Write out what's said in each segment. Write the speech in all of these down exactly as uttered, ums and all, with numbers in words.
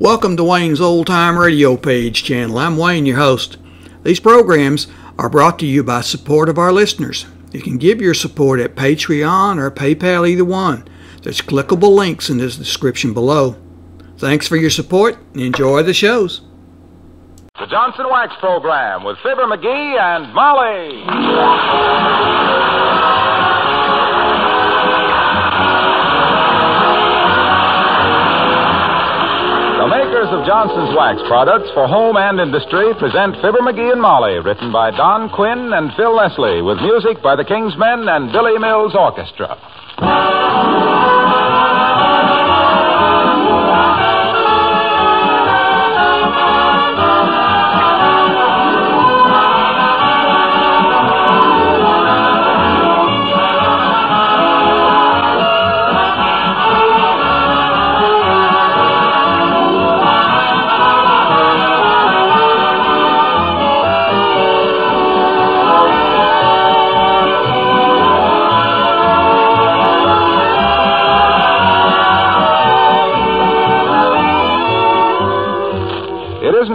Welcome to Wayne's Old Time Radio Page channel. I'm Wayne, your host. These programs are brought to you by support of our listeners. You can give your support at Patreon or PayPal, either one. There's clickable links in the description below. Thanks for your support and enjoy the shows. The Johnson Wax Program with Fibber McGee and Molly. Of Johnson's Wax products for home and industry present Fibber McGee and Molly, written by Don Quinn and Phil Leslie, with music by the Kingsmen and Billy Mills Orchestra.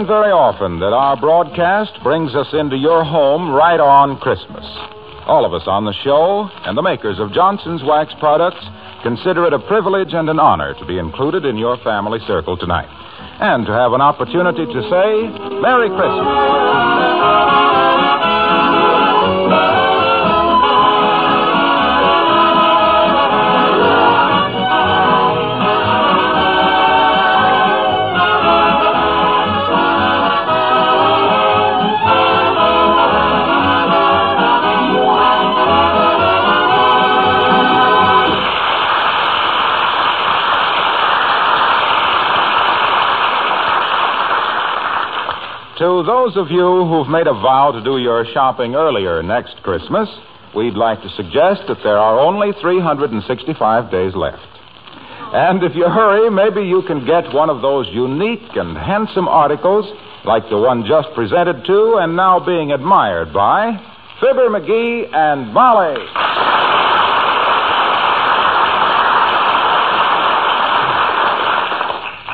Very often that our broadcast brings us into your home right on Christmas. All of us on the show and the makers of Johnson's Wax products consider it a privilege and an honor to be included in your family circle tonight and to have an opportunity to say Merry Christmas. To those of you who've made a vow to do your shopping earlier next Christmas, we'd like to suggest that there are only three hundred sixty-five days left. And if you hurry, maybe you can get one of those unique and handsome articles, like the one just presented to and now being admired by Fibber McGee and Molly.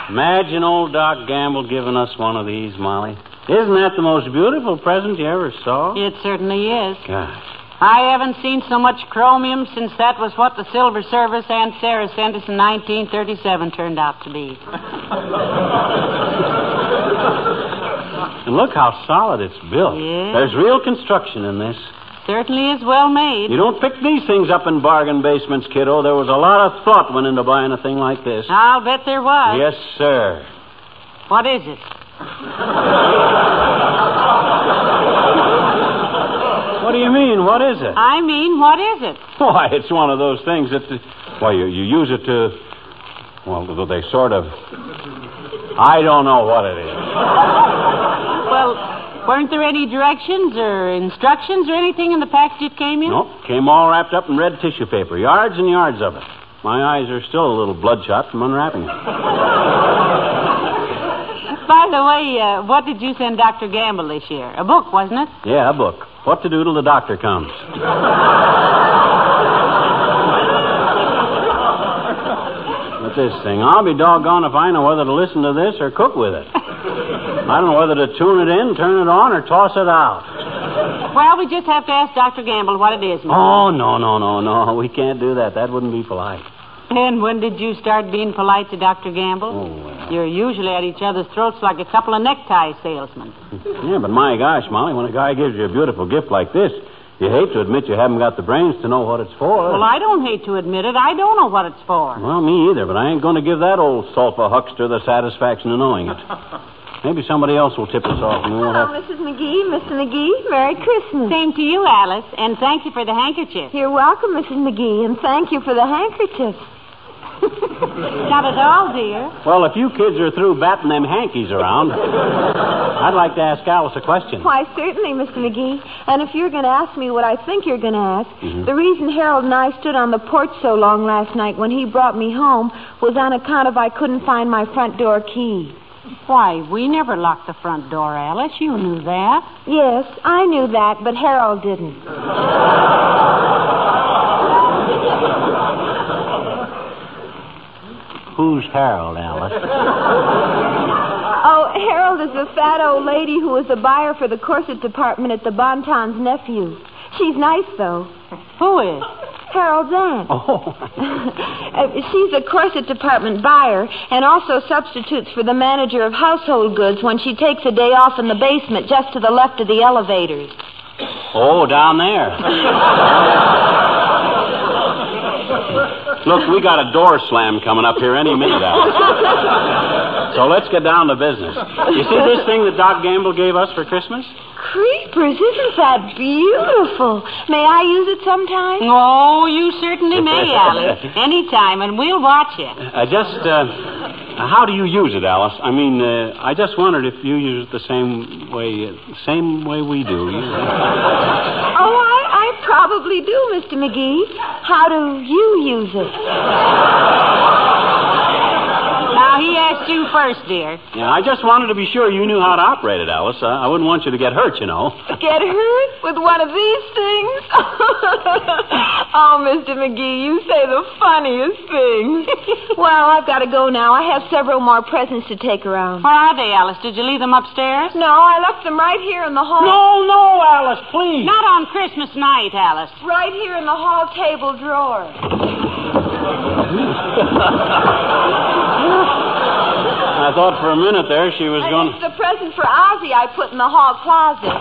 Imagine old Doc Gamble giving us one of these, Molly. Isn't that the most beautiful present you ever saw? It certainly is. Gosh. I haven't seen so much chromium since that was what the Silver Service Aunt Sarah sent us in nineteen thirty-seven turned out to be. And look how solid it's built. Yeah. There's real construction in this. Certainly is well made. You don't pick these things up in bargain basements, kiddo. There was a lot of thought went into buying a thing like this. I'll bet there was. Yes, sir. What is it? What do you mean, what is it? I mean, what is it? Why, it's one of those things that... Why, you, you use it to... Well, they sort of... I don't know what it is. Well... Weren't there any directions or instructions or anything in the package it came in? Nope. Came all wrapped up in red tissue paper. Yards and yards of it. My eyes are still a little bloodshot from unwrapping it. By the way, uh, what did you send Doctor Gamble this year? A book, wasn't it? Yeah, a book. What to do till the doctor comes. What's this thing? I'll be doggone if I know whether to listen to this or cook with it. I don't know whether to tune it in, turn it on, or toss it out. Well, we just have to ask Doctor Gamble what it is, Mom. Oh, no, no, no, no. We can't do that. That wouldn't be polite. And when did you start being polite to Doctor Gamble? Oh, well. You're usually at each other's throats like a couple of necktie salesmen. Yeah, but my gosh, Molly, when a guy gives you a beautiful gift like this, you hate to admit you haven't got the brains to know what it's for. Well, I don't hate to admit it. I don't know what it's for. Well, me either, but I ain't going to give that old sulfur huckster the satisfaction of knowing it. Maybe somebody else will tip us off. And we'll Hello, have... Missus McGee, Mister McGee, Merry Christmas. Same to you, Alice, and thank you for the handkerchief. You're welcome, Missus McGee, and thank you for the handkerchief. Not at all, dear. Well, if you kids are through batting them hankies around, I'd like to ask Alice a question. Why, certainly, Mister McGee. And if you're going to ask me what I think you're going to ask, mm-hmm. the reason Harold and I stood on the porch so long last night when he brought me home was on account of I couldn't find my front door key. Why, we never locked the front door, Alice. You knew that. Yes, I knew that, but Harold didn't. Who's Harold, Alice? is the fat old lady who was the buyer for the corset department at the Bon Ton's nephew. She's nice, though. Who is? Harold's aunt. Oh. She's a corset department buyer and also substitutes for the manager of household goods when she takes a day off in the basement just to the left of the elevators. Oh, down there. Look, we got a door slam coming up here any minute out. So let's get down to business. You see this thing that Doc Gamble gave us for Christmas? Creepers, isn't that beautiful? May I use it sometime? Oh, you certainly may, Alice. Anytime, and we'll watch it. Uh, just, uh, how do you use it, Alice? I mean, uh, I just wondered if you use it the same way, uh, same way we do. Oh, I probably do, Mister McGee. How do you use it? Now, he asked you first, dear. Yeah, I just wanted to be sure you knew how to operate it, Alice. I, I wouldn't want you to get hurt, you know. Get hurt? With one of these things? Oh, Mister McGee, you say the funniest things. Well, I've got to go now. I have several more presents to take around. Where are they, Alice? Did you leave them upstairs? No, I left them right here in the hall. No, no, Alice, please. Not on Christmas night, Alice. Right here in the hall table drawer. I thought for a minute there she was going... It's the present for Ozzy I put in the hall closet.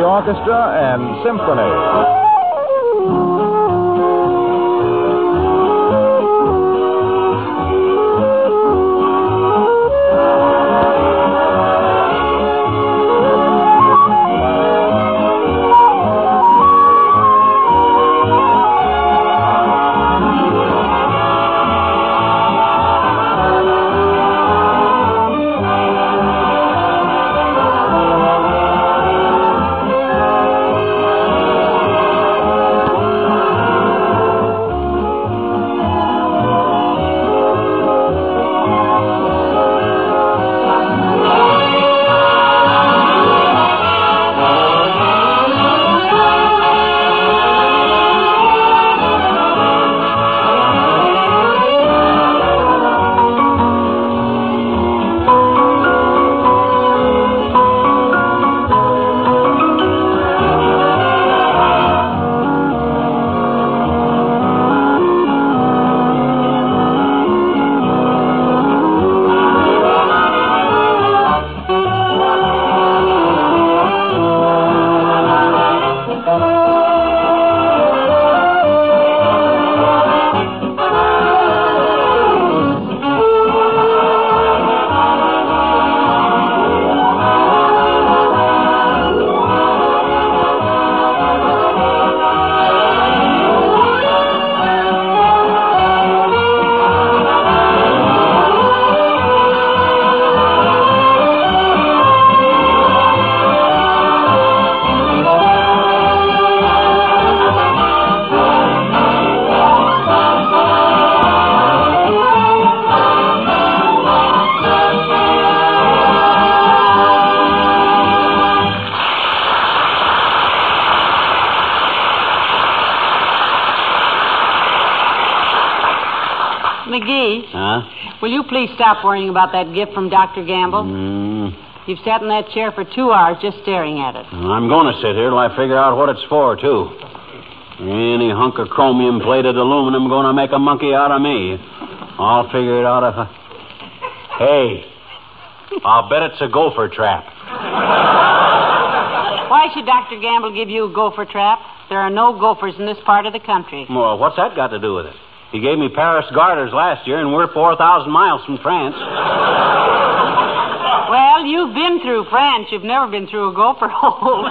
Orchestra and symphony. Will you please stop worrying about that gift from Doctor Gamble? Mm. You've sat in that chair for two hours just staring at it. I'm going to sit here till I figure out what it's for, too. Any hunk of chromium-plated aluminum going to make a monkey out of me. I'll figure it out if I... Hey, I'll bet it's a gopher trap. Why should Doctor Gamble give you a gopher trap? There are no gophers in this part of the country. Well, what's that got to do with it? He gave me Paris garters last year, and we're four thousand miles from France. Well, you've been through France. You've never been through a gopher hole.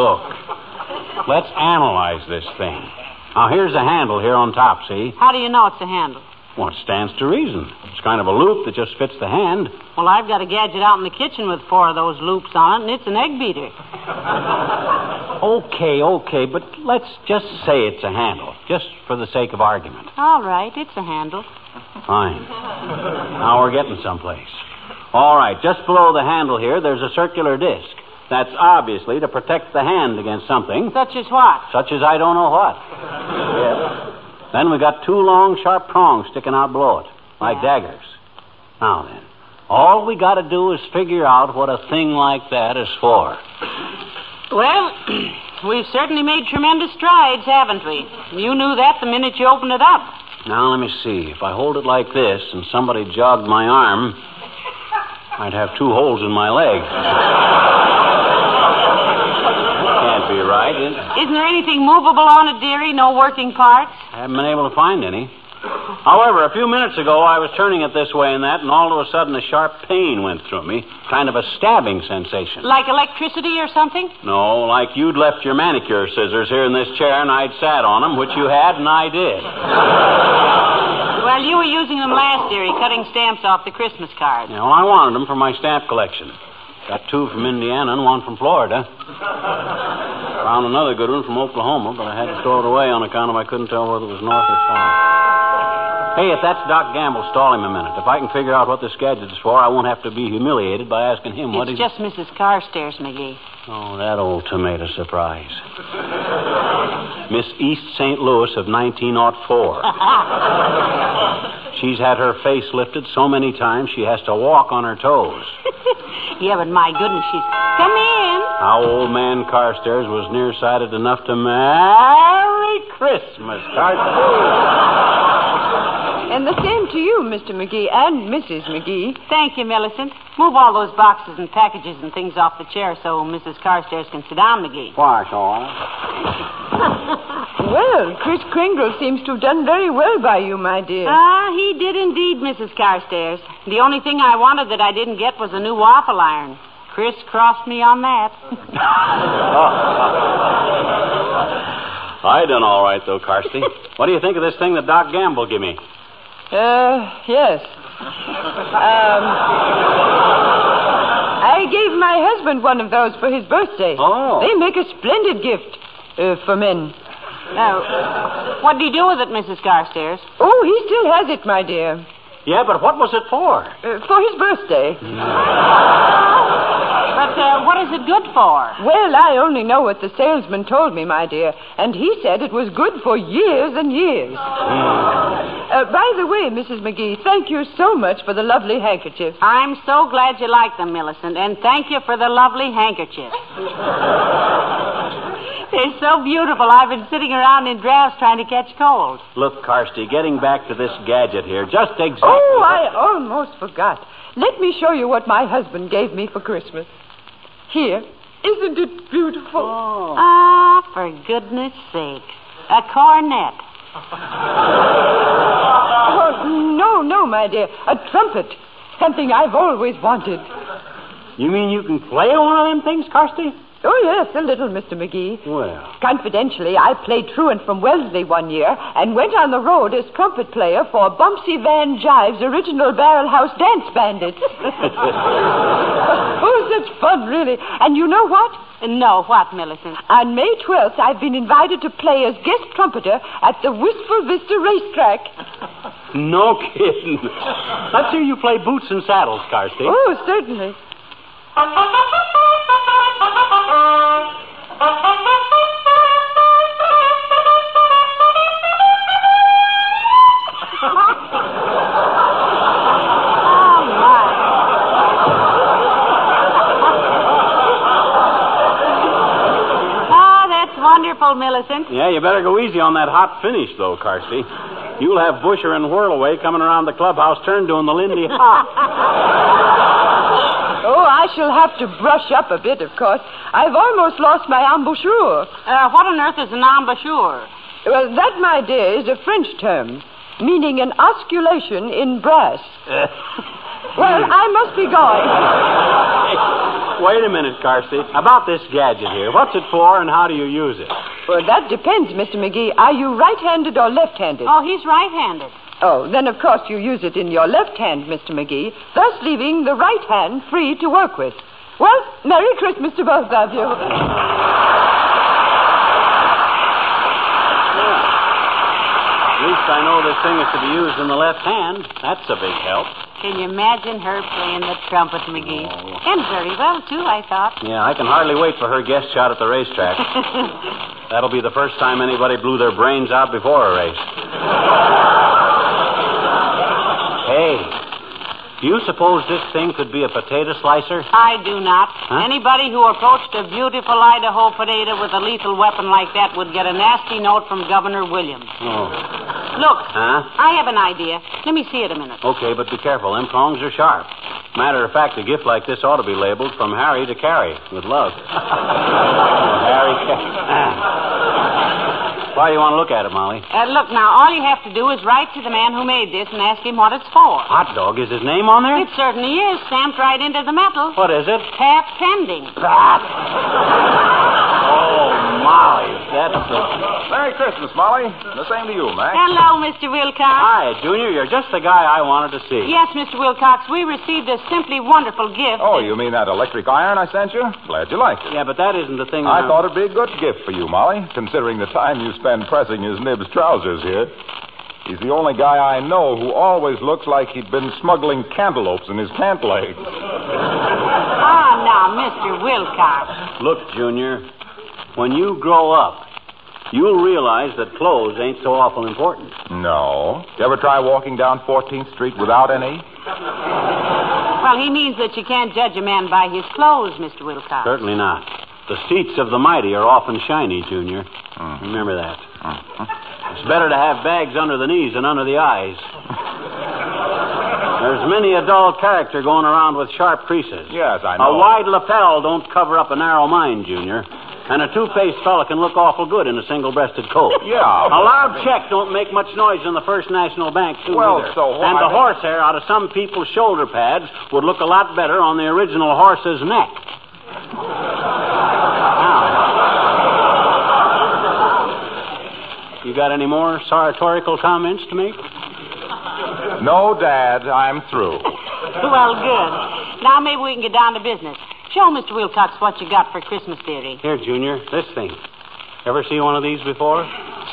Look, let's analyze this thing. Now, here's a handle here on top, see? How do you know it's a handle? Well, it stands to reason. It's kind of a loop that just fits the hand. Well, I've got a gadget out in the kitchen with four of those loops on it, and it's an egg beater. Okay, okay, but let's just say it's a handle, just for the sake of argument. All right, it's a handle. Fine. Now we're getting someplace. All right, just below the handle here, there's a circular disc. That's obviously to protect the hand against something. Such as what? Such as I don't know what. Yeah. Then we've got two long, sharp prongs sticking out below it, like yeah. daggers. Now then, all we got to do is figure out what a thing like that is for. Well, we've certainly made tremendous strides, haven't we? You knew that the minute you opened it up. Now, let me see. If I hold it like this and somebody jogged my arm, I'd have two holes in my leg. Can't be right, is it? Isn't there anything movable on it, dearie? No working parts? I haven't been able to find any. However, a few minutes ago, I was turning it this way and that, and all of a sudden, a sharp pain went through me. Kind of a stabbing sensation. Like electricity or something? No, like you'd left your manicure scissors here in this chair, and I'd sat on them, which you had, and I did. Well, you were using them last, dearie, cutting stamps off the Christmas cards. You know, I wanted them for my stamp collection. Got two from Indiana and one from Florida. Found another good one from Oklahoma, but I had to throw it away on account of I couldn't tell whether it was north or south. Hey, if that's Doc Gamble, stall him a minute. If I can figure out what this gadget is for, I won't have to be humiliated by asking him what it's he... It's just Missus Carstairs, McGee. Oh, that old tomato surprise. Miss East Saint Louis of nineteen oh four. She's had her face lifted so many times she has to walk on her toes. Yeah, but my goodness, she's... Come in. How old man Carstairs was nearsighted enough to... Merry Christmas, Carstairs. And the same to you, Mister McGee and Missus McGee. Thank you, Millicent. Move all those boxes and packages and things off the chair so Missus Carstairs can sit down, McGee. Why, Sean? Well, Chris Kringle seems to have done very well by you, my dear. Ah, uh, he did indeed, Missus Carstairs. The only thing I wanted that I didn't get was a new waffle iron. Chris crossed me on that. I done all right, though, Carsty. What do you think of this thing that Doc Gamble gave me? Uh, yes. Um, I gave my husband one of those for his birthday. Oh. They make a splendid gift uh, for men. Now, what do you do with it, Missus Carstairs? Oh, he still has it, my dear. Yeah, but what was it for? Uh, for his birthday. But uh, what is it good for? Well, I only know what the salesman told me, my dear. And he said it was good for years and years. Mm. Uh, by the way, Missus McGee, thank you so much for the lovely handkerchief. I'm so glad you like them, Millicent, and thank you for the lovely handkerchief. They're so beautiful. I've been sitting around in drafts trying to catch cold. Look, Carsty, getting back to this gadget here, just exactly... Oh, what... I almost forgot. Let me show you what my husband gave me for Christmas. Here. Isn't it beautiful? Oh. Ah, for goodness sake. A cornet. Oh, no, no, my dear. A trumpet. Something I've always wanted. You mean you can play one of them things, Carsty? Oh, yes, a little, Mister McGee. Well. Confidentially, I played truant from Wellesley one year and went on the road as trumpet player for Bumpsy Van Jive's original Barrel House Dance Bandits. Oh, such fun, really. And you know what? No, what, Millicent? On May twelfth, I've been invited to play as guest trumpeter at the Wistful Vista racetrack. No kidding. Let's hear you play Boots and Saddles, Carsty. Oh, certainly. Millicent. Yeah, you better go easy on that hot finish, though, Carsty. You'll have Buescher and Whirlaway coming around the clubhouse turn doing the Lindy Hop. Oh, I shall have to brush up a bit, of course. I've almost lost my embouchure. Uh, what on earth is an embouchure? Well, that, my dear, is a French term, meaning an osculation in brass. Uh. Well, I must be going. Wait a minute, Carsty. About this gadget here. What's it for and how do you use it? Well, that depends, Mister McGee. Are you right-handed or left-handed? Oh, he's right-handed. Oh, then of course you use it in your left hand, Mister McGee, thus leaving the right hand free to work with. Well, Merry Christmas to both of you. I know this thing is to be used in the left hand. That's a big help. Can you imagine her playing the trumpet, McGee? Oh. And very well, too, I thought. Yeah, I can hardly wait for her guest shot at the racetrack. That'll be the first time anybody blew their brains out before a race. Hey, do you suppose this thing could be a potato slicer? I do not. Huh? Anybody who approached a beautiful Idaho potato with a lethal weapon like that would get a nasty note from Governor Williams. Oh. Look, huh? I have an idea. Let me see it a minute. Okay, but be careful. Them prongs are sharp. Matter of fact, a gift like this ought to be labeled from Harry to Carrie. With love. Harry. Why do you want to look at it, Molly? Uh, look, now, all you have to do is write to the man who made this and ask him what it's for. Hot dog? Is his name on there? It certainly is. Stamped right into the metal. What is it? Tap pending. Oh, Molly, that's a... Merry Christmas, Molly. The same to you, Max. Hello, Mister Wilcox. Hi, Junior. You're just the guy I wanted to see. Yes, Mister Wilcox. We received a simply wonderful gift. Oh, that... you mean that electric iron I sent you? Glad you liked it. Yeah, but that isn't the thing. I now... thought it'd be a good gift for you, Molly, considering the time you spend pressing his nib's trousers here. He's the only guy I know who always looks like he'd been smuggling cantaloupes in his pant legs. Ah, now, Mister Wilcox. Look, Junior, when you grow up, you'll realize that clothes ain't so awful important. No. You ever try walking down fourteenth street without any? Well, he means that you can't judge a man by his clothes, Mister Wilcox. Certainly not. The seats of the mighty are often shiny, Junior. Mm. Remember that. Mm. It's better to have bags under the knees than under the eyes. There's many a dull character going around with sharp creases. Yes, I know. A wide lapel don't cover up a narrow mind, Junior. And a two-faced fella can look awful good in a single-breasted coat. Yeah. A loud I mean... check don't make much noise in the First National Bank, too, well, either. So and I the mean... horsehair out of some people's shoulder pads would look a lot better on the original horse's neck. Now, you got any more sartorical comments to make? No, Dad, I'm through. Well, good. Now maybe we can get down to business. Show Mister Wilcox what you got for Christmas, dearie. Here, Junior, this thing. Ever see one of these before?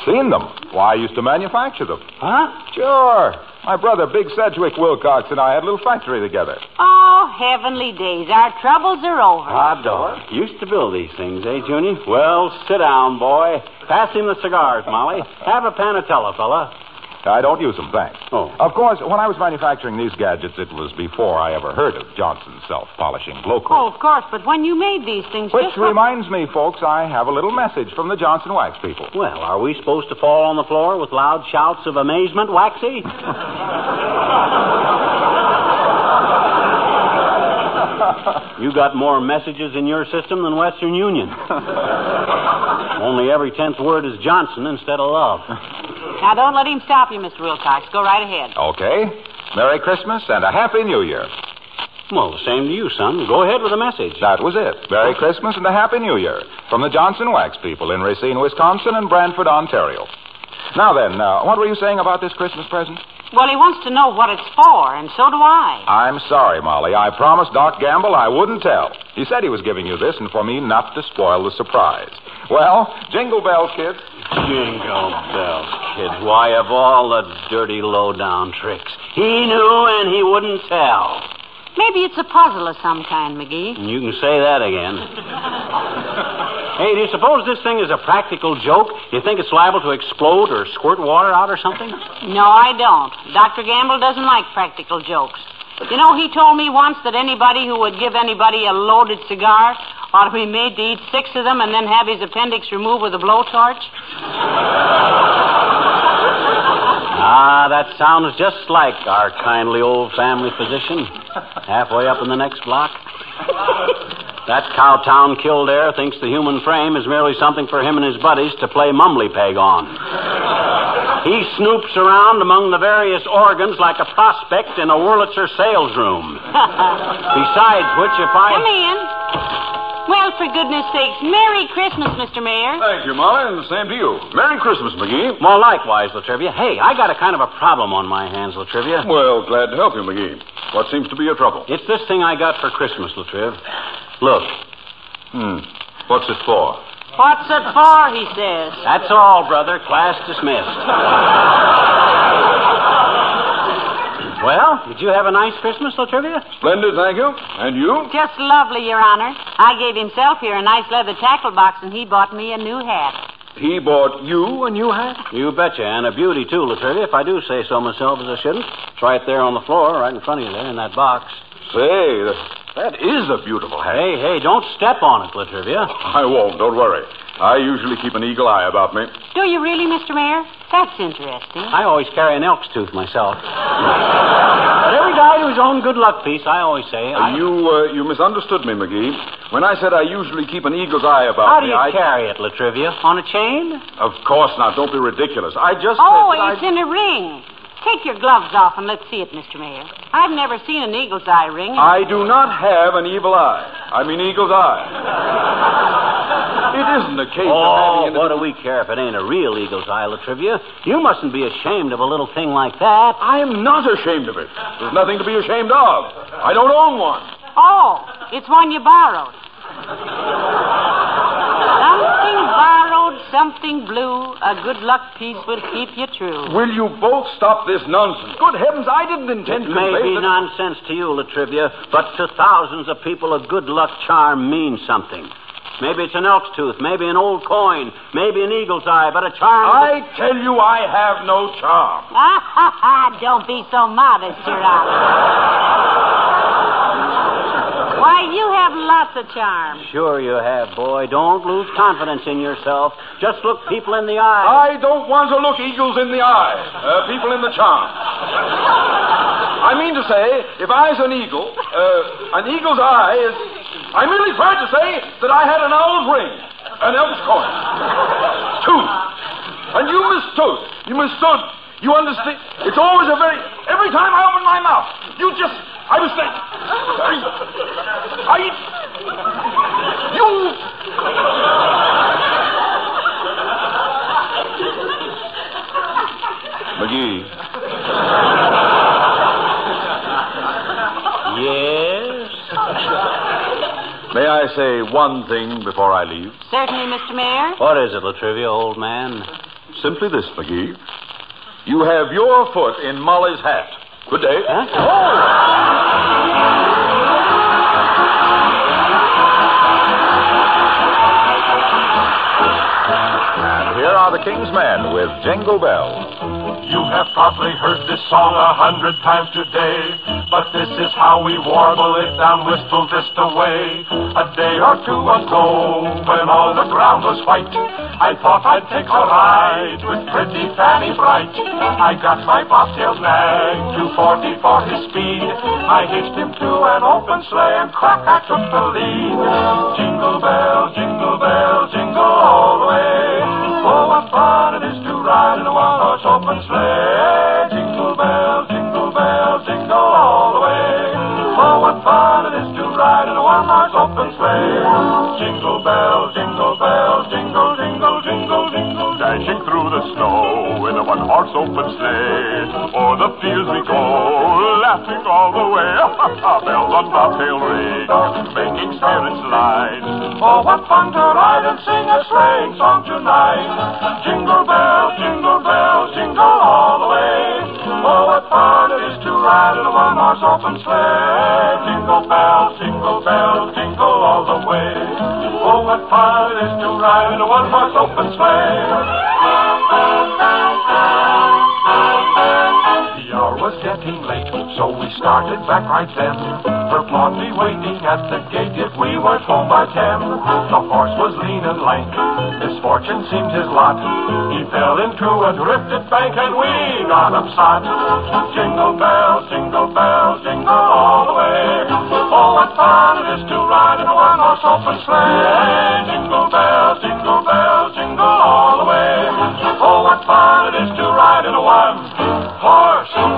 Seen them. Why, I used to manufacture them. Huh? Sure. My brother, Big Sedgwick Wilcox, and I had a little factory together. Oh, heavenly days. Our troubles are over. Hot dog. Used to build these things, eh, Junior? Well, sit down, boy. Pass him the cigars, Molly. Have a panatella, fella. I don't use them, thanks. Oh. Of course, when I was manufacturing these gadgets, it was before I ever heard of Johnson's self-polishing blow coat. Oh, of course, but when you made these things... Which just... reminds me, folks, I have a little message from the Johnson Wax people. Well, are we supposed to fall on the floor with loud shouts of amazement, Waxy? You got more messages in your system than Western Union. Only every tenth word is Johnson instead of love. Now, don't let him stop you, Mister Wilcox. Go right ahead. Okay. Merry Christmas and a Happy New Year. Well, the same to you, son. Go ahead with the message. That was it. Merry Christmas and a Happy New Year from the Johnson Wax people in Racine, Wisconsin and Brantford, Ontario. Now then, uh, what were you saying about this Christmas present? Well, he wants to know what it's for, and so do I. I'm sorry, Molly. I promised Doc Gamble I wouldn't tell. He said he was giving you this, and for me not to spoil the surprise. Well, jingle bells, kids. Jingle bells, kids. Why, of all the dirty, low-down tricks, he knew and he wouldn't tell. Maybe it's a puzzle of some kind, McGee. You can say that again. Hey, do you suppose this thing is a practical joke? Do you think it's liable to explode or squirt water out or something? No, I don't. Doctor Gamble doesn't like practical jokes. You know, he told me once that anybody who would give anybody a loaded cigar ought to be made to eat six of them and then have his appendix removed with a blowtorch. Ah, that sounds just like our kindly old family physician. Halfway up in the next block. That Cowtown Kildare thinks the human frame is merely something for him and his buddies to play mumbly peg on. He snoops around among the various organs like a prospect in a Wurlitzer sales room. Besides which, if I... Come in. Well, for goodness sakes, Merry Christmas, Mister Mayor. Thank you, Molly, and the same to you. Merry Christmas, McGee. Well, likewise, La Trivia. Hey, I got a kind of a problem on my hands, La Trivia. Well, glad to help you, McGee. What seems to be your trouble? It's this thing I got for Christmas, La Trivia. Look. Hmm. What's it for? What's it for, he says. That's all, brother. Class dismissed. Well, did you have a nice Christmas, La Trivia? Splendid, thank you. And you? Just lovely, Your Honor. I gave himself here a nice leather tackle box, and he bought me a new hat. He bought you a new hat? You betcha, and a beauty, too, La Trivia, if I do say so myself as I shouldn't. It's right there on the floor, right in front of you there, in that box. Say, that is a beautiful hat. Hey, hey, don't step on it, La Trivia. I won't, don't worry. I usually keep an eagle eye about me. Do you really, Mister Mayor? That's interesting. I always carry an elk's tooth myself. But every guy to his own good luck piece, I always say. Uh, I... You uh, you misunderstood me, McGee. When I said I usually keep an eagle's eye about How me, How do you I... carry it, La Trivia? On a chain? Of course not. Don't be ridiculous. I just... Oh, said it's I... in a ring. Take your gloves off and let's see it, Mister Mayor. I've never seen an eagle's eye ring. And... I do not have an evil eye. I mean eagle's eye. It isn't a case oh, of having... Oh, what do we care if it ain't a real eagle's eye, La Trivia? You mustn't be ashamed of a little thing like that. I am not ashamed of it. There's nothing to be ashamed of. I don't own one. Oh, it's one you borrowed. Something borrowed, something blue. A good luck piece will keep you true. Will you both stop this nonsense? Good heavens, I didn't intend it to... It may be the... nonsense to you, La Trivia, but to thousands of people, a good luck charm means something. Maybe it's an elk's tooth, maybe an old coin, maybe an eagle's eye, but a charm... I that... tell you I have no charm. Ah, ha, ha, don't be so modest, Your Honor. Why, you have lots of charm. Sure you have, boy. Don't lose confidence in yourself. Just look people in the eye. I don't want to look eagles in the eye. Uh, people in the charm. I mean to say, if I was an eagle, uh, an eagle's eye is... I merely tried to say that I had an owl's ring, an elk's coin, tooth. And you mistook. You mistook. You understand? It's always a very... Every time I open my mouth, you just... I was thinking. I. I. You. McGee. Yes? May I say one thing before I leave? Certainly, Mister Mayor. What is it, La Trivia, old man? Simply this, McGee. You have your foot in Molly's hat. Good day. Huh? Oh! Here are the Kingsmen with Jingle Bell. You have probably heard this song a hundred times today, but this is how we warble it down Wistful Vista way. A day or two ago, when all the ground was white, I thought I'd take a ride with pretty Fanny Bright. I got my bobtail nag, two forty for his speed. I hitched him to an open sleigh, and crack, I took the lead. Jingle bell, jingle bell, jingle all the way. Oh, what fun it is to ride in a one-horse open sleigh. Jingle bell, jingle bell, jingle all the way. Oh, what fun it is to ride in a one-horse open sleigh. Jingle bell, jingle bell, jingle, jingle, jingle, jingle. Dashing through the snow in a one-horse open sleigh. O'er the fields we go, laughing all the way. Bells on bobtail ring, making spirits light. Oh, what fun to ride and sing a sleighing song tonight. Jingle bell, jingle bell, jingle all the way. Oh, what fun it is to ride in a one-horse open sleigh. Jingle bell, jingle bell, jingle all the way. Oh, what fun it is to ride in a one-horse open sleigh. The hour was getting late, so we started back right then. Her blondie waiting at the gate, if we weren't home by ten. The horse was lean and lank, misfortune seemed his lot. He fell into a drifted bank and we got upset. Jingle bell, jingle bell, jingle all the way. Oh, what fun it is to ride in a one-horse open sleigh. Jingle bell, jingle bell, jingle all the way. Oh, what fun it is to ride in a one-horse open sleigh.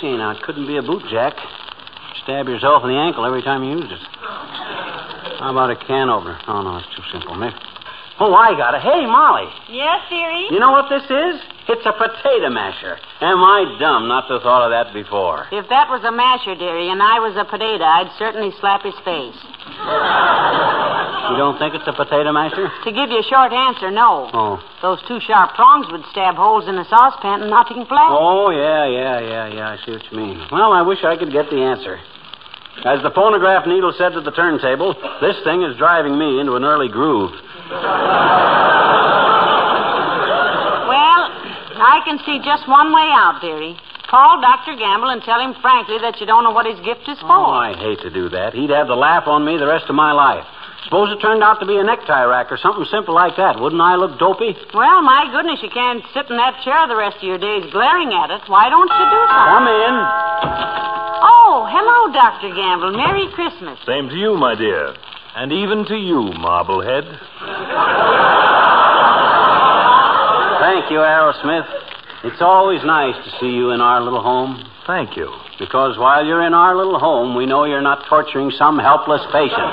See now, it couldn't be a boot jack. Stab yourself in the ankle every time you use it. How about a can opener? Oh, no, it's too simple. Maybe... Oh, I got it. Hey, Molly. Yes, dearie? You know what this is? It's a potato masher. Am I dumb not to have thought of that before? If that was a masher, dearie, and I was a potato, I'd certainly slap his face. You don't think it's a potato masher? To give you a short answer, no. Oh. Those two sharp prongs would stab holes in the saucepan and nothing flat. Oh, yeah, yeah, yeah, yeah. I see what you mean. Well, I wish I could get the answer. As the phonograph needle said to the turntable, this thing is driving me into an early groove. Well, I can see just one way out, dearie. Call Doctor Gamble and tell him frankly that you don't know what his gift is for. Oh, I hate to do that. He'd have the laugh on me the rest of my life. Suppose it turned out to be a necktie rack or something simple like that. Wouldn't I look dopey? Well, my goodness, you can't sit in that chair the rest of your days glaring at it. Why don't you do something? Come in. Oh, hello, Doctor Gamble. Merry Christmas. Same to you, my dear. And even to you, Marblehead. Thank you, Aerosmith. It's always nice to see you in our little home. Thank you. Because while you're in our little home, we know you're not torturing some helpless patient.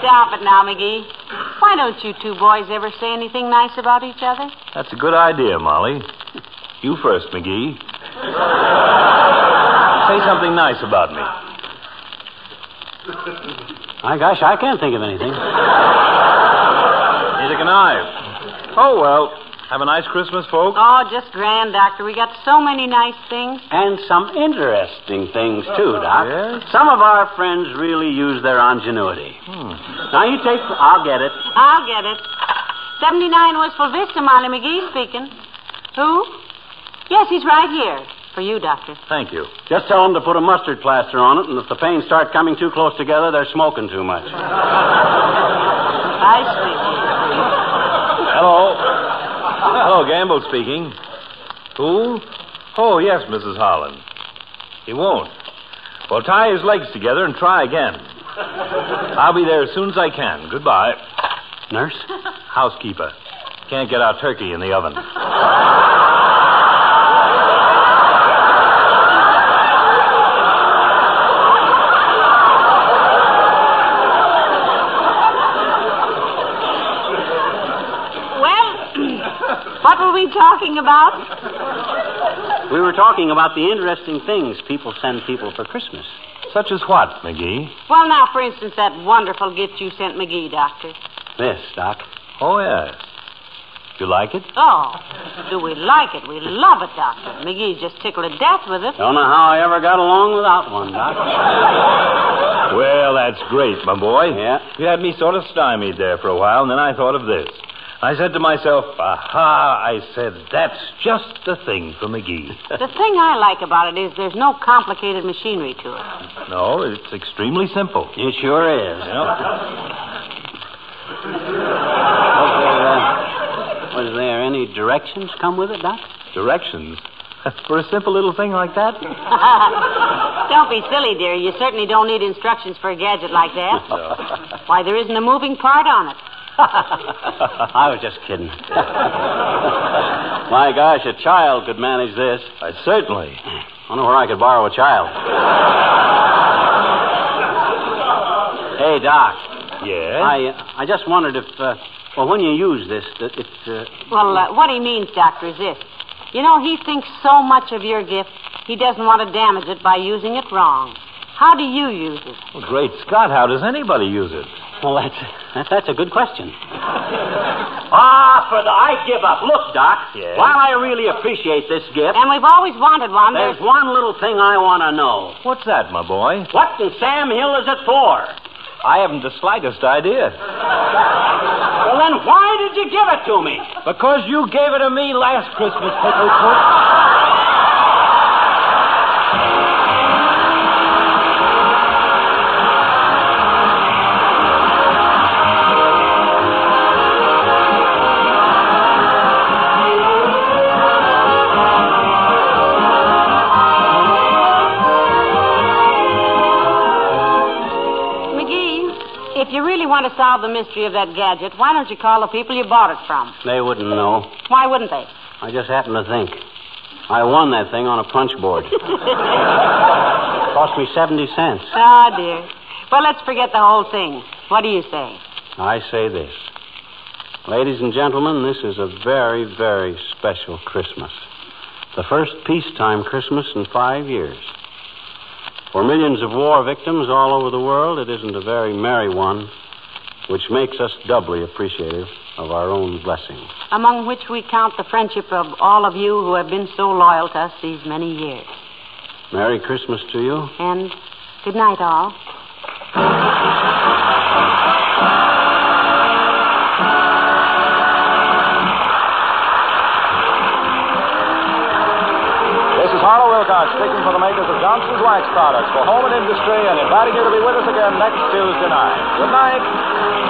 Stop it now, McGee. Why don't you two boys ever say anything nice about each other? That's a good idea, Molly. You first, McGee. Say something nice about me. My gosh, I can't think of anything. Neither can I. Oh, well. Have a nice Christmas, folks. Oh, just grand, Doctor. We got so many nice things. And some interesting things, too, Doc. Yes? Some of our friends really use their ingenuity. Hmm. Now, you take... I'll get it. I'll get it. seventy-nine Wistful Vista, Molly McGee speaking. Who? Yes, he's right here. For you, Doctor. Thank you. Just tell them to put a mustard plaster on it, and if the pains start coming too close together, they're smoking too much. I see. Hello. Hello, Gamble speaking. Who? Oh, yes, Missus Holland. He won't. Well, tie his legs together and try again. I'll be there as soon as I can. Goodbye. Nurse? Housekeeper. Can't get our turkey in the oven. What were we talking about? We were talking about the interesting things people send people for Christmas. Such as what, McGee? Well, now, for instance, that wonderful gift you sent McGee, Doctor. This, Doc. Oh, yes. You like it? Oh, do we like it? We love it, Doctor. McGee's just tickled to death with it. Don't know how I ever got along without one, Doc. Well, that's great, my boy. Yeah. You had me sort of stymied there for a while, and then I thought of this. I said to myself, aha, I said, that's just the thing for McGee. The thing I like about it is there's no complicated machinery to it. No, it's extremely simple. It sure is. You know? Okay, uh, was there any directions come with it, Doc? Directions? For a simple little thing like that? Don't be silly, dear. You certainly don't need instructions for a gadget like that. No. Why, there isn't a moving part on it. I was just kidding. My gosh, a child could manage this. I certainly. I wonder where I could borrow a child. Hey, Doc. Yes? I, uh, I just wondered if, uh, well, when you use this, that it... Uh... Well, uh, what he means, Doctor, is this. You know, he thinks so much of your gift, he doesn't want to damage it by using it wrong. How do you use it? Well, great Scott, how does anybody use it? Well, that's, that, that's a good question. Ah, for the... I give up. Look, Doc, yes. While I really appreciate this gift... And we've always wanted one. There's, there's one little thing I want to know. What's that, my boy? What in Sam Hill is it for? I haven't the slightest idea. Well, then why did you give it to me? Because you gave it to me last Christmas, Pickle Cook. If you really want to solve the mystery of that gadget, why don't you call the people you bought it from? They wouldn't know. Why wouldn't they? I just happened to think. I won that thing on a punch board. It cost me seventy cents. Ah, dear. Well, let's forget the whole thing. What do you say? I say this. Ladies and gentlemen, this is a very, very special Christmas. The first peacetime Christmas in five years. For millions of war victims all over the world, it isn't a very merry one, which makes us doubly appreciative of our own blessing. Among which we count the friendship of all of you who have been so loyal to us these many years. Merry Christmas to you. And good night, all. This is Harlow Wilcox speaking for the makers of Johnson's Wax products for home and industry, and inviting you to be with us again next Tuesday night. Good night.